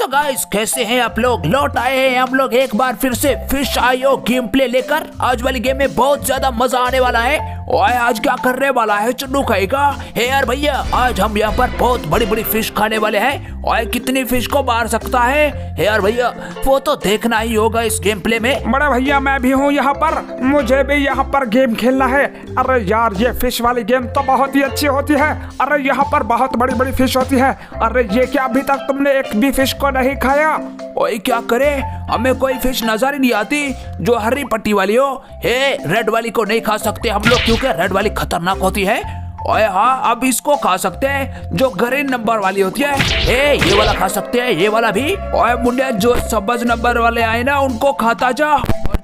So guys कैसे हैं आप लोग। लौट आए हैं हम लोग एक बार फिर से फिश आईओ गेम प्ले लेकर। आज वाली गेम में बहुत ज्यादा मजा आने वाला है। ओए आज क्या करने वाला है चुन्नू खाएगा। हे यार भैया आज हम यहाँ पर बहुत बड़ी बड़ी फिश खाने वाले हैं। ओए कितनी फिश को मार सकता है। हे यार भैया वो तो देखना ही होगा इस गेम प्ले में। बड़ा भैया मैं भी हूँ यहाँ पर, मुझे भी यहाँ पर गेम खेलना है। अरे यार ये फिश वाली गेम तो बहुत ही अच्छी होती है। अरे यहाँ पर बहुत बड़ी बड़ी फिश होती है। अरे ये क्या अभी तक तुमने एक भी फिश को नहीं खाया। ओए क्या करे हमें कोई फिश नजर ही नहीं आती जो हरी पट्टी वाली हो। हे रेड वाली को नहीं खा सकते हम लोग क्योंकि रेड वाली खतरनाक होती है। ओए हाँ अब इसको खा सकते हैं जो ग्रीन नंबर वाली होती है। ए ये वाला खा सकते हैं, ये वाला भी। ओए मुंडे जो सब्ज नंबर वाले आए ना उनको खाता जा,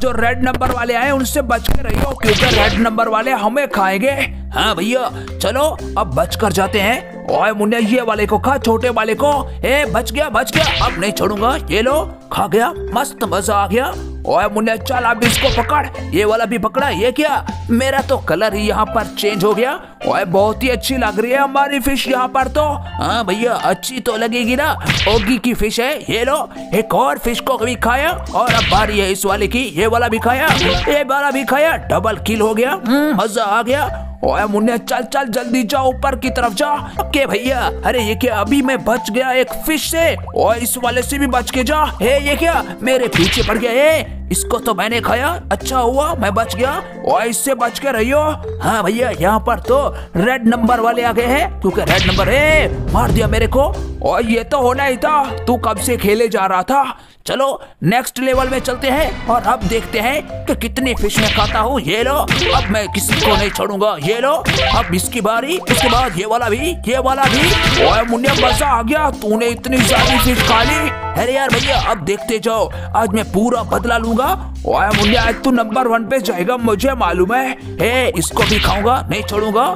जो रेड नंबर वाले आए उनसे बच के रहियो क्योंकि रेड नंबर वाले हमें खाएंगे। हाँ भैया चलो अब बच कर जाते हैं। ओए मुन्ने ये वाले को खा, छोटे वाले को। ए बच गया बच गया, अब नहीं छोड़ूंगा। ये लो खा गया, मस्त मजा आ गया। ओए मुन्ने चल अब इसको पकड़, ये वाला भी पकड़ा। ये क्या मेरा तो कलर ही यहाँ पर चेंज हो गया। ओए बहुत ही अच्छी लग रही है हमारी फिश यहाँ पर तो। हाँ भैया अच्छी तो लगेगी ना, ओगी की फिश है। ये लो एक और फिश को भी खाया और अब बारी है इस वाले की। ये वाला भी खाया, ये वाला भी खाया, डबल किल हो गया। मजा आ गया। ओए मुन्ने चल चल जल्दी जा ऊपर की तरफ जा। ओके भैया अरे ये क्या अभी मैं बच गया एक फिश से। ओए इस वाले से भी बच के जा। हे ये क्या मेरे पीछे पड़ गया। हे इसको तो मैंने खाया, अच्छा हुआ मैं बच गया। ओए इससे बच के रहियो। हाँ भैया यहाँ पर तो रेड नंबर वाले आ गए हैं क्योंकि रेड नंबर है। मार दिया मेरे को। और ये तो होना ही था, तू कब से खेले जा रहा था। चलो नेक्स्ट लेवल में चलते हैं और अब देखते हैं कि कितनी फिश मैं खाता हूँ। ये लो अब मैं किसी को नहीं छोड़ूंगा। ये लो अब इसकी बारी, उसके बाद ये वाला भी, ये वाला भी। ओए मुन्ने मजा आ गया, तूने इतनी सारी फिश खा ली। अरे यार भैया अब देखते जाओ आज मैं पूरा बदला लूंगा। ओए मुन्ने आज तू नंबर वन पे जाएगा मुझे मालूम है। ए इसको भी खाऊंगा, नहीं छोड़ूंगा।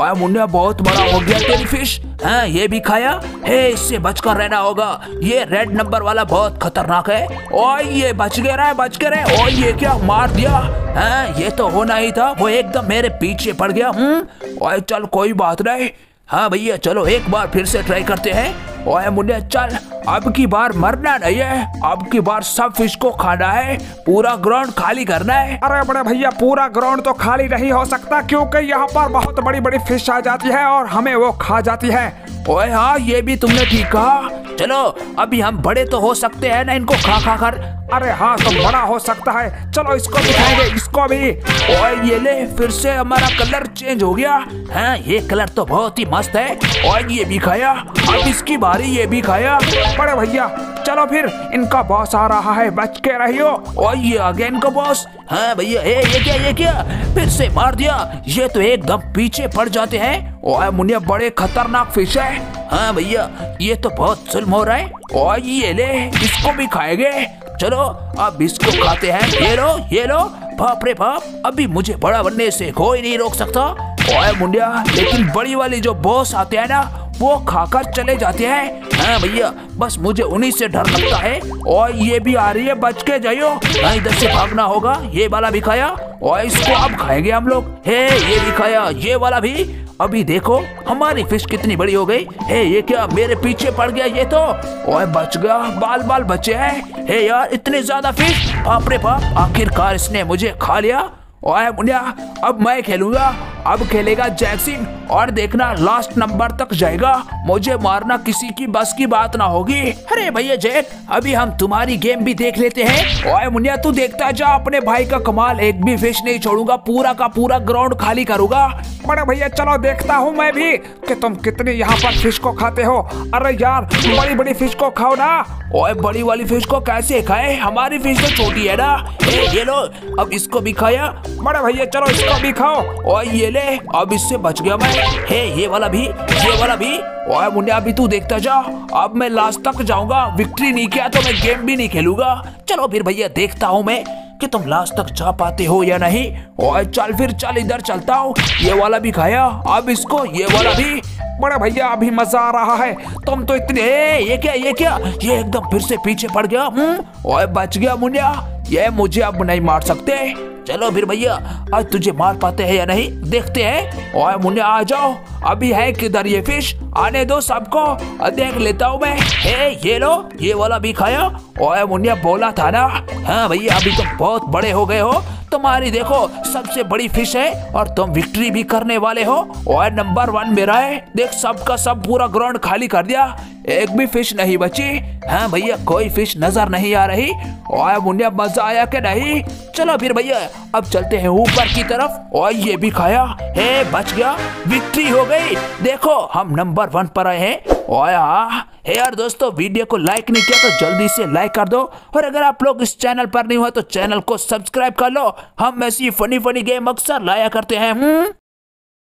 ओए मुन्ने बहुत बड़ा हो गया तेरी फिश। हाँ ये भी खाया। हे इससे बचकर रहना होगा, ये रेड नंबर वाला बहुत खतरनाक है। और ये बच गया रहा, बच गया रहा। और ये क्या मार दिया। हाँ ये तो होना ही था, वो एकदम मेरे पीछे पड़ गया। और चल कोई बात नहीं। हाँ भैया चलो एक बार फिर से ट्राई करते हैं। ओए मुन्ने चल अब की बार मरना नहीं है, अब की बार सब फिश को खाना है, पूरा ग्राउंड खाली करना है। अरे बड़े भैया पूरा ग्राउंड तो खाली नहीं हो सकता क्योंकि यहाँ पर बहुत बड़ी बड़ी फिश आ जाती है और हमें वो खा जाती है। ओए हाँ ये भी तुमने ठीक कहा। चलो अभी हम बड़े तो हो सकते हैं ना इनको खा खा कर। अरे हाँ तो बड़ा हो सकता है, चलो इसको भी खाएंगे, इसको भी। और ये ले फिर से हमारा कलर चेंज हो गया। हाँ ये कलर तो बहुत ही मस्त है। और ये भी खाया, अब इसकी बारी, ये भी खाया। बड़े भैया चलो फिर इनका बॉस आ रहा है, बच के रहियो। और ये आ गया इनका बॉस। हाँ भैया ये क्या फिर से मार दिया, ये तो एकदम पीछे पड़ जाते हैं। ओए मुन्ने बड़े खतरनाक फिश है। हाँ भैया ये तो बहुत जुल्म हो रहा है। और ये ले इसको भी खाएंगे, चलो अब इसको खाते हैं। ये लो बाप रे बाप, अभी मुझे बड़ा बनने से कोई नहीं रोक सकता। ओए मुंडिया लेकिन बड़ी वाली जो बॉस आते हैं ना वो खाकर चले जाते हैं। हाँ भैया बस मुझे उन्हीं से डर लगता है। और ये भी आ रही है, बच के जाइयो, इधर से भागना होगा। ये वाला भी खाया और इसको अब खाएंगे हम लोग। हे ये भी खाया, ये वाला भी। अभी देखो हमारी फिश कितनी बड़ी हो गई। हे ये क्या मेरे पीछे पड़ गया ये तो। ओए बच गया, बाल बाल बचे हैं। हे यार इतने ज्यादा फिश, बाप रे बाप, आखिरकार इसने मुझे खा लिया। ओए मुन्ना अब मैं खेलूंगा, अब खेलेगा जैक्सन और देखना लास्ट नंबर तक जाएगा, मुझे मारना किसी की बस की बात ना होगी। अरे भैया जैक अभी हम तुम्हारी गेम भी देख लेते हैं। ओए मुन्ना तू देखता जा अपने भाई का कमाल, एक भी फिश नहीं छोड़ूंगा, पूरा का पूरा ग्राउंड खाली करूंगा। बड़े भैया चलो देखता हूँ मैं भी कि तुम कितनी यहाँ पर फिश को खाते हो। अरे यार बड़ी बड़ी फिश को खाओ ना। ओए बड़ी वाली फिश को कैसे खाए, हमारी फिश तो छोटी है ना। ये लो अब इसको भी खाया। बड़े भैया चलो इसको भी खाओ। और ये ले अब इससे बच गया मैं। हे ये वाला भी, ये वाला भी। ओए मुन्ने अभी तू देखता जा, अब मैं लास्ट तक जाऊंगा। विक्ट्री नहीं किया तो मैं गेम भी नहीं खेलूंगा। चलो फिर भैया देखता हूँ मैं कि तुम लास्ट तक जा पाते हो या नहीं। ओए चल फिर चल, इधर चलता हूँ। ये वाला भी खाया, अब इसको, ये वाला भी। बड़ा भैया अभी मजा आ रहा है, तुम तो इतने। ये क्या ये एकदम फिर से पीछे पड़ गया। ओए बच गया मुन्ना, ये मुझे अब नहीं मार सकते। चलो फिर भैया, आज तुझे मार पाते हैं या नहीं देखते हैं। ओए मुन्ने आ जाओ, अभी है किधर ये फिश, आने दो सबको, देख लेता हूँ मैं। ये लो, ये वाला भी खाया। ओए मुन्ने बोला था ना। हाँ भैया, अभी तुम बहुत बड़े हो गए हो, तुम्हारी देखो सबसे बड़ी फिश है और तुम विक्ट्री भी करने वाले हो। और नंबर 1 मेरा है, देख सबका सब पूरा ग्राउंड खाली कर दिया, एक भी फिश नहीं बची। हाँ भैया, कोई फिश नजर नहीं आ रही। ओए मुन्निया, मजा आया कि नहीं? चलो फिर भैया, अब चलते हैं ऊपर की तरफ। और ये भी खाया, हे बच गया, विक्ट्री हो गई। देखो हम नंबर 1 पर आए हैं। ओए हाँ यार दोस्तों, वीडियो को लाइक नहीं किया तो जल्दी से लाइक कर दो, और अगर आप लोग इस चैनल पर नहीं हो तो चैनल को सब्सक्राइब कर लो। हम ऐसी फनी फनी गेम अक्सर लाया करते हैं।